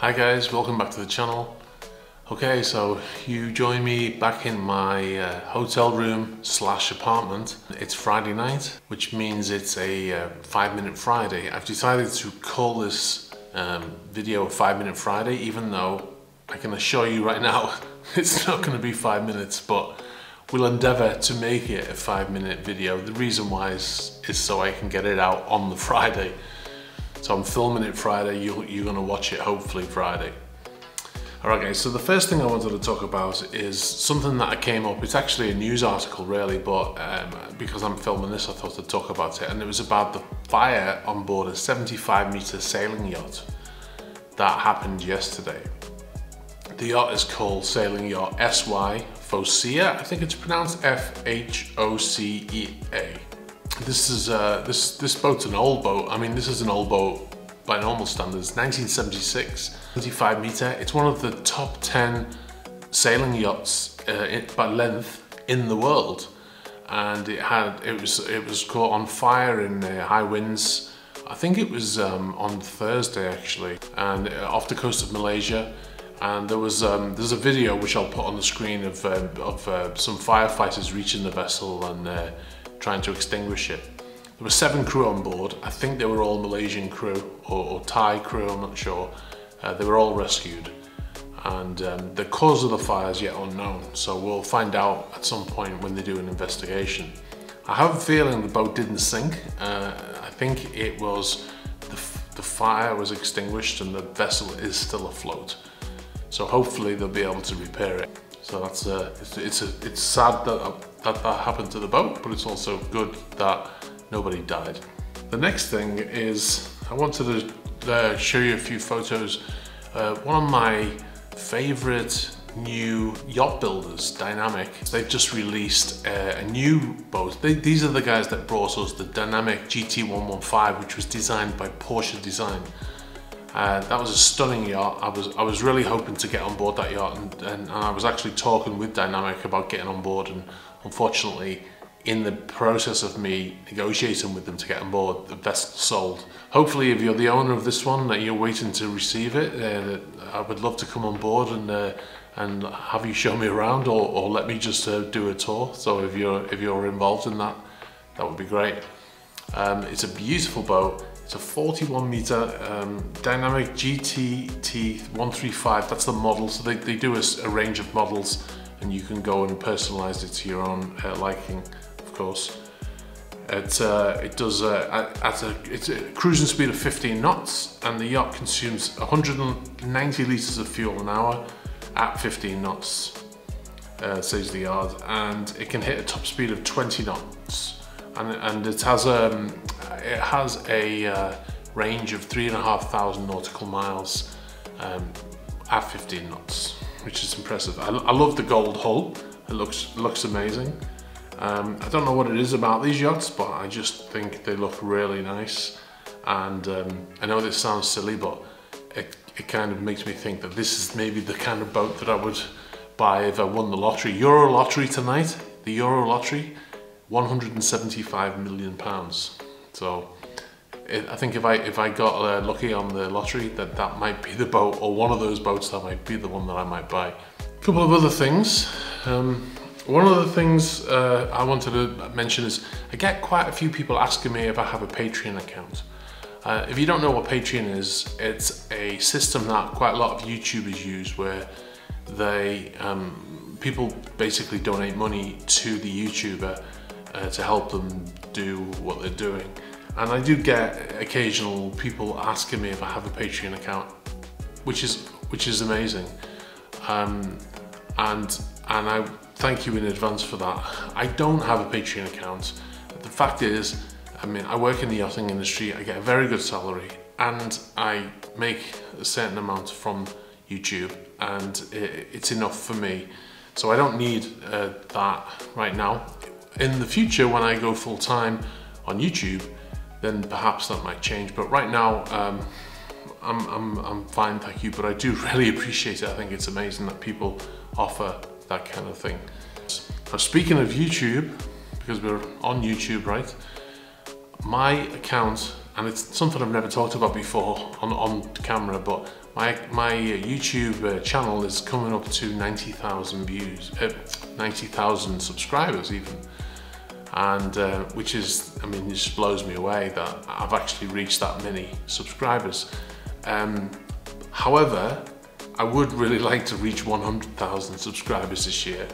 Hi guys, welcome back to the channel. Okay, so you join me back in my hotel room / apartment. It's Friday night, which means it's a 5-minute Friday. I've decided to call this video a 5-minute Friday, even though I can assure you right now it's not going to be 5 minutes, but we'll endeavour to make it a 5-minute video. The reason why is so I can get it out on the Friday. So I'm filming it Friday, you're gonna watch it hopefully Friday. All right guys, so the first thing I wanted to talk about is something that came up. It's actually a news article really, but because I'm filming this, I thought I'd talk about it. And it was about the fire on board a 75-meter sailing yacht that happened yesterday. The yacht is called Sailing Yacht SY Phocea. I think it's pronounced F-H-O-C-E-A. This boat's an old boat. I mean, this is an old boat by normal standards, 1976, 75 meter. It's one of the top 10 sailing yachts by length in the world. And it was caught on fire in high winds. I think it was on Thursday actually, and off the coast of Malaysia. And there's a video which I'll put on the screen of some firefighters reaching the vessel and trying to extinguish it. There were 7 crew on board. I think they were all Malaysian crew or Thai crew, I'm not sure. They were all rescued. And the cause of the fire is yet unknown. So we'll find out at some point when they do an investigation. I have a feeling the boat didn't sink. I think it was, the fire was extinguished and the vessel is still afloat. So hopefully they'll be able to repair it. So that's it's sad that happened to the boat, but it's also good that nobody died. The next thing is I wanted to show you a few photos. One of my favorite new yacht builders, Dynamiq, they've just released a new boat. These are the guys that brought us the Dynamiq GT115, which was designed by Porsche Design. That was a stunning yacht. I was really hoping to get on board that yacht, and I was actually talking with Dynamiq about getting on board, and unfortunately, in the process of me negotiating with them to get on board, the vessel sold. Hopefully, if you're the owner of this one that you're waiting to receive it, I would love to come on board and have you show me around, or let me just do a tour. So if you're involved in that, that would be great. It's a beautiful boat. It's a 41 meter Dynamiq GTT 135, that's the model. So they do a range of models, and you can go and personalize it to your own liking, of course. It's a cruising speed of 15 knots, and the yacht consumes 190 liters of fuel an hour at 15 knots, says the yard, and it can hit a top speed of 20 knots. And it has a range of 3,500 nautical miles at 15 knots, which is impressive. I love the gold hull. It looks amazing. I don't know what it is about these yachts, but I just think they look really nice. And I know this sounds silly, but it kind of makes me think that this is maybe the kind of boat that I would buy if I won the lottery. Euro lottery tonight, the Euro lottery. £175 million. So I think if I got lucky on the lottery, that might be the boat, or one of those boats, that might be the one that I might buy. A couple of other things. One of the things I wanted to mention is I get quite a few people asking me if I have a Patreon account. If you don't know what Patreon is, it's a system that quite a lot of YouTubers use, where they people basically donate money to the YouTuber to help them do what they're doing. And I do get occasional people asking me if I have a Patreon account, which is amazing. And I thank you in advance for that. I don't have a Patreon account. The fact is, I mean, I work in the yachting industry, I get a very good salary, and I make a certain amount from YouTube, and it's enough for me. So I don't need that right now. In the future, when I go full-time on YouTube, then perhaps that might change. But right now, I'm fine, thank you. But I do really appreciate it. I think it's amazing that people offer that kind of thing. Now, speaking of YouTube, because we're on YouTube, right? My account, and it's something I've never talked about before on camera, but My YouTube channel is coming up to 90,000 views, 90,000 subscribers even, and which is, I mean, it just blows me away that I've actually reached that many subscribers. However, I would really like to reach 100,000 subscribers this year.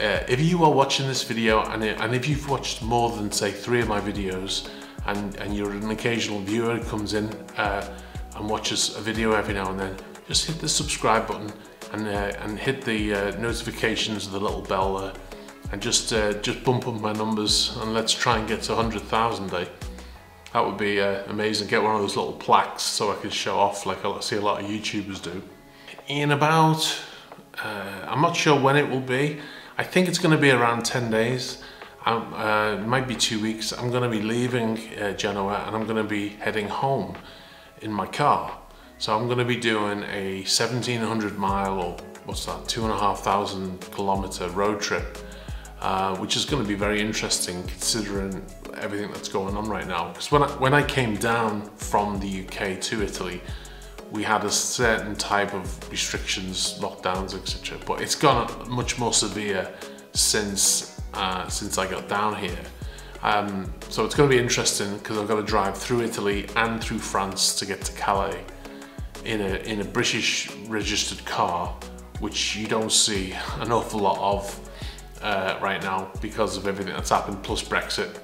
If you are watching this video and if you've watched more than say 3 of my videos and you're an occasional viewer who comes in and watches a video every now and then, just hit the subscribe button and hit the notifications, the little bell there, and just bump up my numbers, and let's try and get to 100,000 day. That would be amazing. Get one of those little plaques so I can show off like I see a lot of YouTubers do. In about, I'm not sure when it will be. I think it's going to be around 10 days. It might be 2 weeks. I'm going to be leaving Genoa and I'm going to be heading home in my car. So I'm going to be doing a 1,700 mile, or what's that, 2,500 kilometer road trip, which is going to be very interesting considering everything that's going on right now. Because when I came down from the UK to Italy, we had a certain type of restrictions, lockdowns, etc. But it's gone much more severe since I got down here. So it's going to be interesting because I've got to drive through Italy and through France to get to Calais in a British registered car, which you don't see an awful lot of right now because of everything that's happened plus Brexit.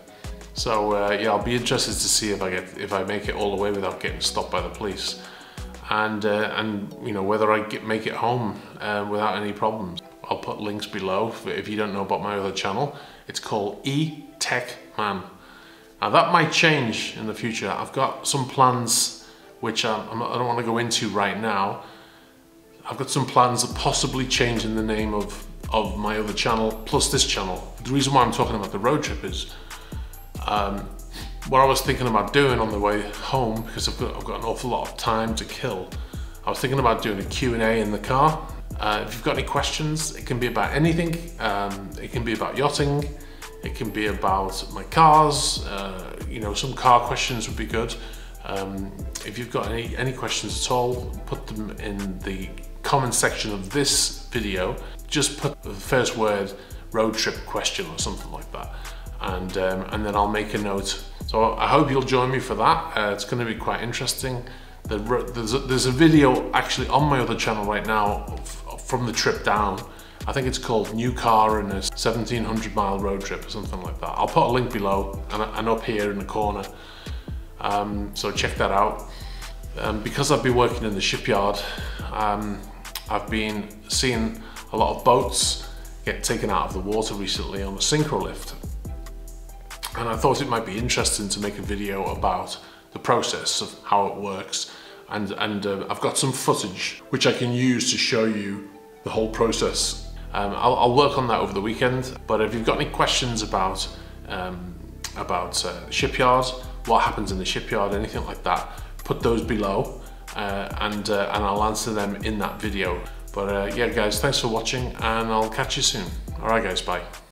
So yeah, I'll be interested to see if I make it all the way without getting stopped by the police. And you know, whether I make it home without any problems. I'll put links below if you don't know about my other channel. It's called eTech Man. Now that might change in the future. I've got some plans which I don't want to go into right now. I've got some plans of possibly changing the name of my other channel plus this channel. The reason why I'm talking about the road trip is what I was thinking about doing on the way home, because I've got an awful lot of time to kill. I was thinking about doing a Q&A in the car. If you've got any questions, it can be about anything. It can be about yachting, it can be about my cars, you know, some car questions would be good. If you've got any questions at all, put them in the comment section of this video. Just put the first word, road trip question or something like that. And then I'll make a note. So I hope you'll join me for that. It's going to be quite interesting. There's a video actually on my other channel right now from the trip down. I think it's called New Car and a 1,700 mile road trip or something like that. I'll put a link below and up here in the corner. So check that out. Because I've been working in the shipyard, I've been seeing a lot of boats get taken out of the water recently on the synchro lift. And I thought it might be interesting to make a video about the process of how it works. And I've got some footage which I can use to show you the whole process. I'll work on that over the weekend, but if you've got any questions about shipyards, what happens in the shipyard, anything like that, put those below and I'll answer them in that video. But yeah guys, thanks for watching and I'll catch you soon. All right guys, bye.